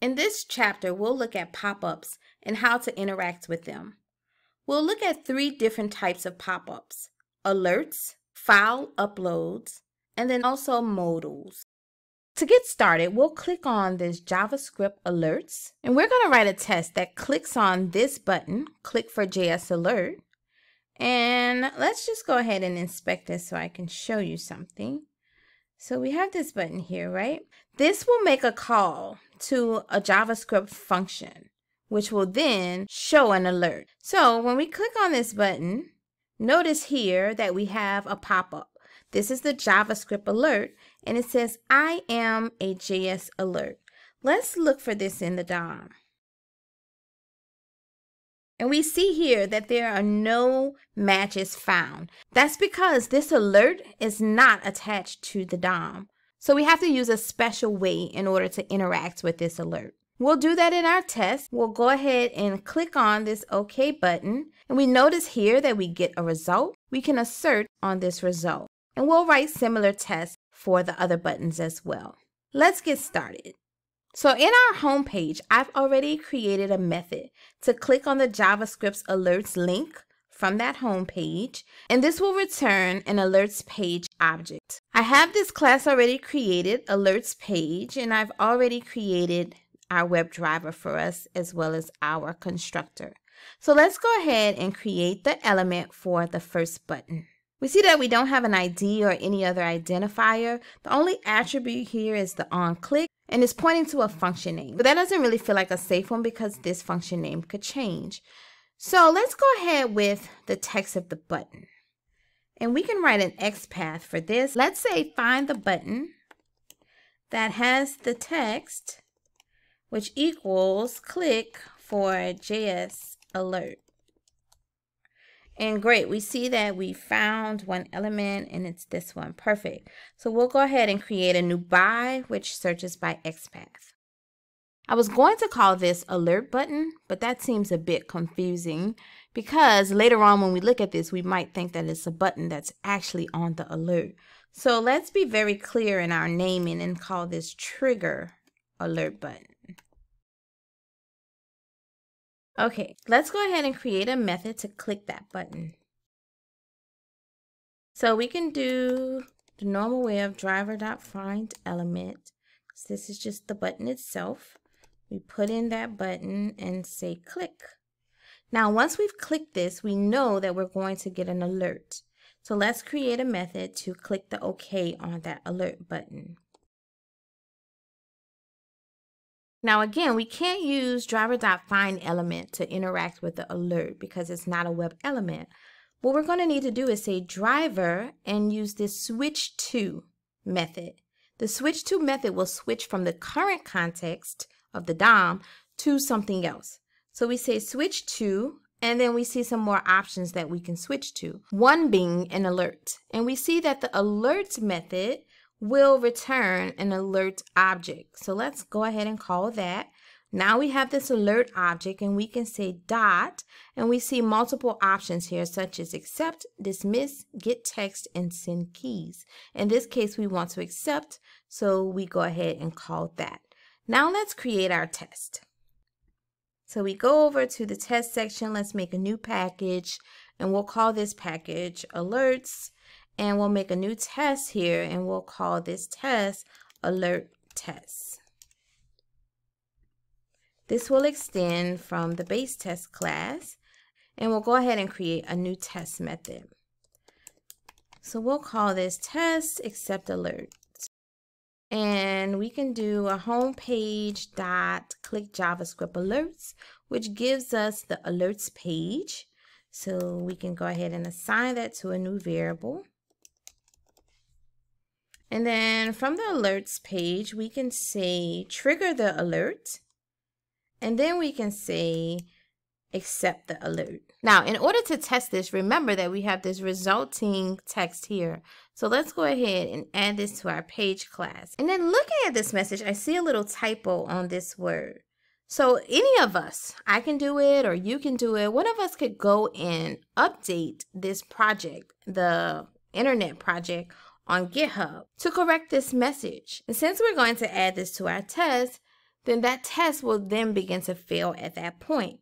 In this chapter, we'll look at pop-ups and how to interact with them. We'll look at three different types of pop-ups: alerts, file uploads, and then also modals. To get started, we'll click on this JavaScript alerts, and we're going to write a test that clicks on this button, click for JS alert. And let's just go ahead and inspect this so I can show you something. So we have this button here, right? This will make a call to a JavaScript function, which will then show an alert. So when we click on this button, notice here that we have a pop-up. This is the JavaScript alert, and it says, I am a JS alert. Let's look for this in the DOM. And we see here that there are no matches found. That's because this alert is not attached to the DOM. So we have to use a special way in order to interact with this alert. We'll do that in our test. We'll go ahead and click on this OK button. And we notice here that we get a result. We can assert on this result. And we'll write similar tests for the other buttons as well. Let's get started. So in our home page, I've already created a method to click on the JavaScript's alerts link from that home page, and this will return an alerts page object. I have this class already created, alerts page, and I've already created our WebDriver for us as well as our constructor. So let's go ahead and create the element for the first button. We see that we don't have an ID or any other identifier. The only attribute here is the onClick, and it's pointing to a function name. But that doesn't really feel like a safe one because this function name could change. So let's go ahead with the text of the button. And we can write an XPath for this. Let's say find the button that has the text, which equals click for JS alert. And great, we see that we found one element and it's this one, perfect. So we'll go ahead and create a new by, which searches by XPath. I was going to call this alert button, but that seems a bit confusing because later on when we look at this, we might think that it's a button that's actually on the alert. So let's be very clear in our naming and call this trigger alert button. Okay, let's go ahead and create a method to click that button. So we can do the normal way of driver.findElement. So this is just the button itself. We put in that button and say click. Now, once we've clicked this, we know that we're going to get an alert. So let's create a method to click the OK on that alert button. Now again, we can't use driver.findElement to interact with the alert because it's not a web element. What we're going to need to do is say driver and use this switchTo method. The switchTo method will switch from the current context of the DOM to something else. So we say switchTo, and then we see some more options that we can switch to, one being an alert. And we see that the alert method will return an alert object. So let's go ahead and call that. Now we have this alert object and we can say dot, and we see multiple options here such as accept, dismiss, get text, and send keys. In this case, we want to accept, so we go ahead and call that. Now let's create our test. So we go over to the test section, let's make a new package, and we'll call this package alerts. And we'll make a new test here, and we'll call this test alert test. This will extend from the base test class, and we'll go ahead and create a new test method. So we'll call this test accept alert. And we can do a homepage.click JavaScript alerts, which gives us the alerts page. So we can go ahead and assign that to a new variable. And then from the alerts page, we can say trigger the alert, and then we can say accept the alert. Now, in order to test this, remember that we have this resulting text here. So let's go ahead and add this to our page class. And then looking at this message, I see a little typo on this word. So any of us, I can do it or you can do it, one of us could go and update this project, the internet project, on GitHub to correct this message. And since we're going to add this to our test, then that test will then begin to fail at that point.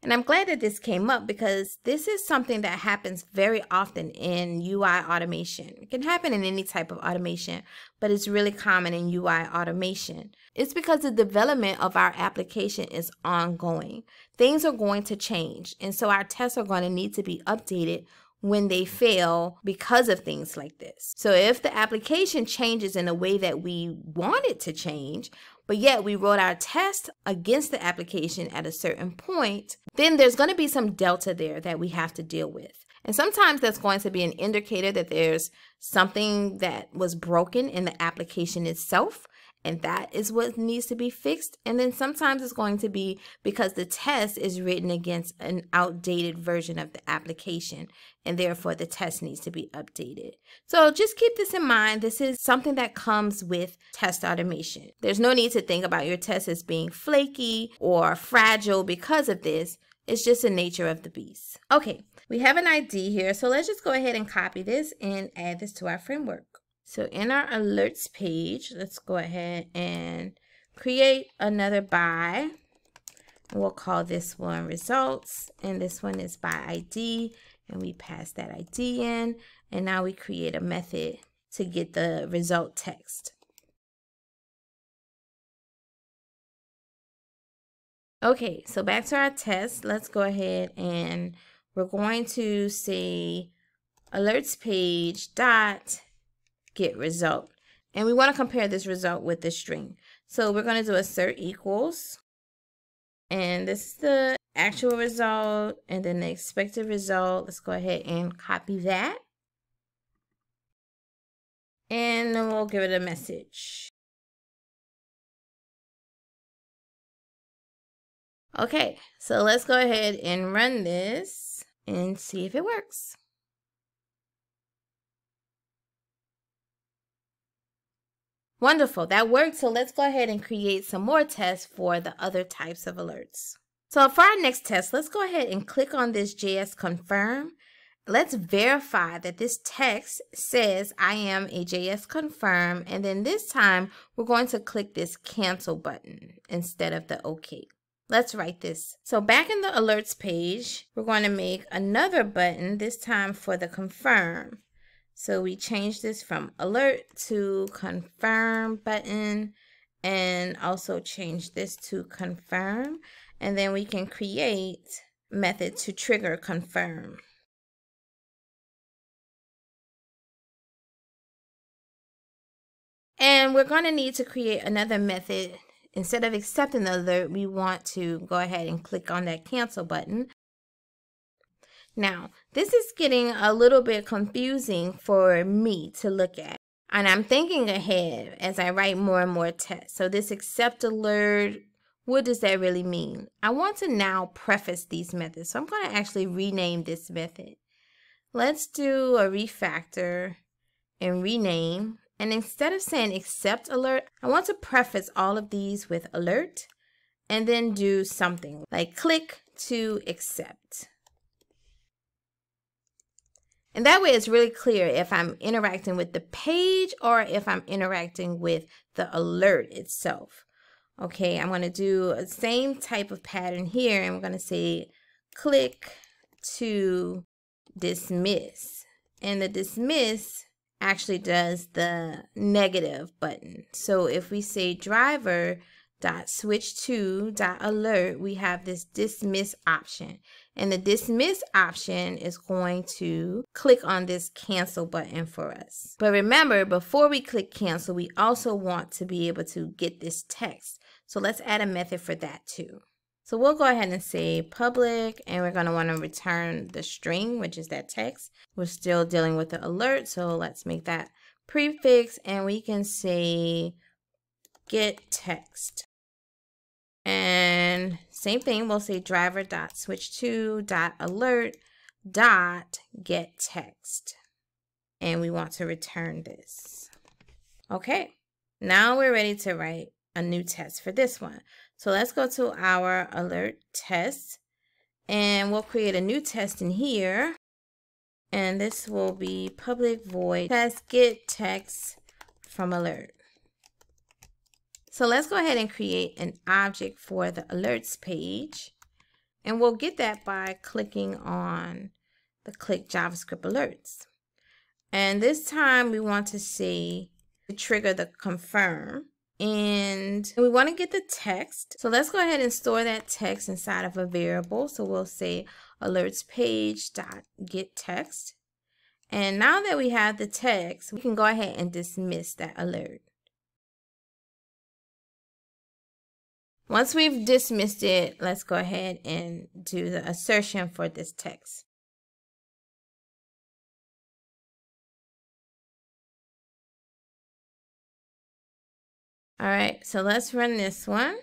And I'm glad that this came up because this is something that happens very often in UI automation. It can happen in any type of automation, but it's really common in UI automation. It's because the development of our application is ongoing. Things are going to change, and so our tests are going to need to be updated when they fail because of things like this. So if the application changes in a way that we want it to change, but yet we wrote our test against the application at a certain point, then there's going to be some delta there that we have to deal with. And sometimes that's going to be an indicator that there's something that was broken in the application itself, and that is what needs to be fixed. And then sometimes it's going to be because the test is written against an outdated version of the application, and therefore the test needs to be updated. So just keep this in mind. This is something that comes with test automation. There's no need to think about your test as being flaky or fragile because of this. It's just the nature of the beast. Okay, we have an ID here. So let's just go ahead and copy this and add this to our framework. So in our alerts page, let's go ahead and create another by. We'll call this one results, and this one is by ID, and we pass that ID in, and now we create a method to get the result text. Okay, so back to our test. Let's go ahead and we're going to say alerts page dot get result, and we want to compare this result with the string. So we're going to do assert equals, and this is the actual result and then the expected result. Let's go ahead and copy that, and then we'll give it a message. Okay, so let's go ahead and run this and see if it works. Wonderful, that worked. So let's go ahead and create some more tests for the other types of alerts. So for our next test, let's go ahead and click on this JS confirm. Let's verify that this text says I am a JS confirm, and then this time we're going to click this cancel button instead of the OK. Let's write this. So back in the alerts page, we're going to make another button, this time for the confirm. So we change this from alert to confirm button, and also change this to confirm. And then we can create a method to trigger confirm. And we're going to need to create another method. Instead of accepting the alert, we want to go ahead and click on that cancel button. Now, this is getting a little bit confusing for me to look at, and I'm thinking ahead as I write more and more tests. So this accept alert, what does that really mean? I want to now preface these methods, so I'm going to actually rename this method. Let's do a refactor and rename, and instead of saying accept alert, I want to preface all of these with alert, and then do something like click to accept. And that way it's really clear if I'm interacting with the page or if I'm interacting with the alert itself. Okay, I'm going to do the same type of pattern here, and we're going to say click to dismiss. And the dismiss actually does the negative button. So if we say driver.switchTo.alert, we have this dismiss option. And the dismiss option is going to click on this cancel button for us. But remember, before we click cancel, we also want to be able to get this text. So let's add a method for that too. So we'll go ahead and say public, and we're going to want to return the string, which is that text. We're still dealing with the alert, so let's make that prefix, and we can say get text. And same thing, we'll say driver.switchTo.alert.getText. And we want to return this. Okay, now we're ready to write a new test for this one. So let's go to our alert test, and we'll create a new test in here. and this will be public void test get text from alert. So let's go ahead and create an object for the alerts page, and we'll get that by clicking on the click JavaScript alerts. And this time we want to see to trigger the confirm, and we want to get the text. So let's go ahead and store that text inside of a variable. So we'll say alerts page dot get text. And now that we have the text, we can go ahead and dismiss that alert. Once we've dismissed it, let's go ahead and do the assertion for this text. All right, so let's run this one.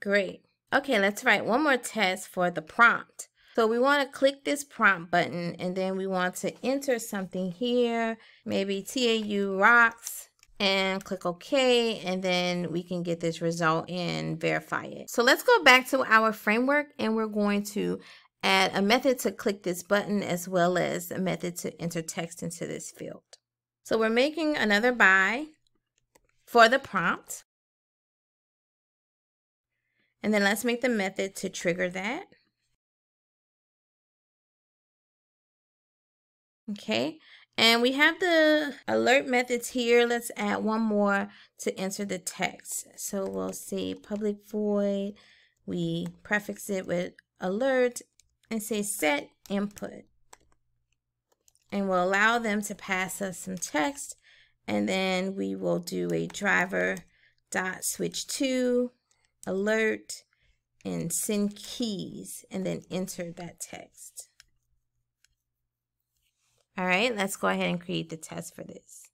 Great. Okay, let's write one more test for the prompt. So we want to click this prompt button, and then we want to enter something here, maybe TAU rocks, and click OK, and then we can get this result and verify it. So let's go back to our framework, and we're going to add a method to click this button as well as a method to enter text into this field. So we're making another by for the prompt. And then let's make the method to trigger that. Okay, and we have the alert methods here. Let's add one more to enter the text. So we'll say public void, we prefix it with alert, and say set input, and we'll allow them to pass us some text, and then we will do a driver dot switch to alert and send keys, and then enter that text. All right, let's go ahead and create the test for this.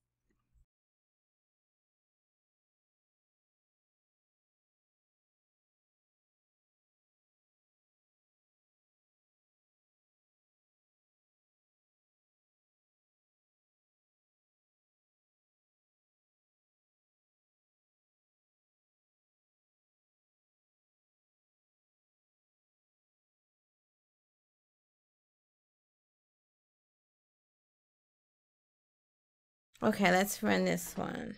Okay, let's run this one.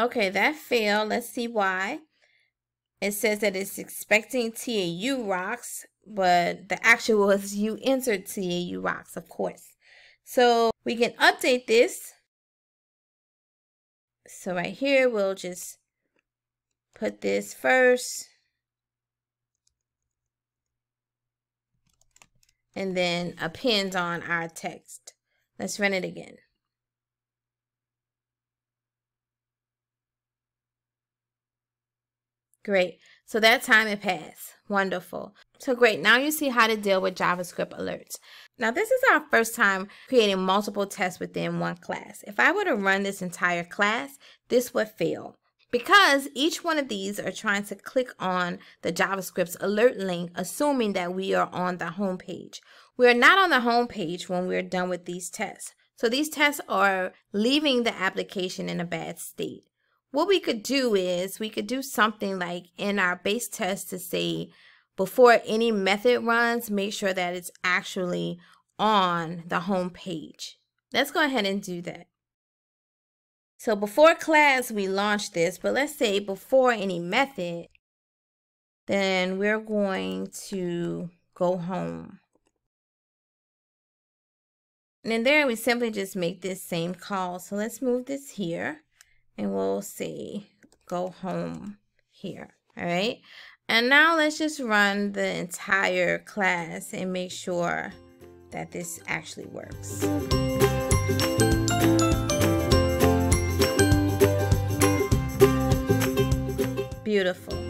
Okay, that failed. Let's see why. It says that it's expecting TAU rocks, but the actual was you entered TAU rocks, of course. So we can update this. So right here, we'll just put this first, and then append on our text. Let's run it again. Great, so that time it passed, wonderful. So great, now you see how to deal with JavaScript alerts. Now this is our first time creating multiple tests within one class. If I were to run this entire class, this would fail, because each one of these are trying to click on the JavaScript's alert link, assuming that we are on the home page. We are not on the home page when we're done with these tests. So these tests are leaving the application in a bad state. What we could do is we could do something like in our base test to say, before any method runs, make sure that it's actually on the home page. Let's go ahead and do that. So before class, we launch this, but let's say before any method, then we're going to go home. And then there we simply just make this same call. So let's move this here, and we'll say go home here, all right? And now let's just run the entire class and make sure that this actually works. Beautiful.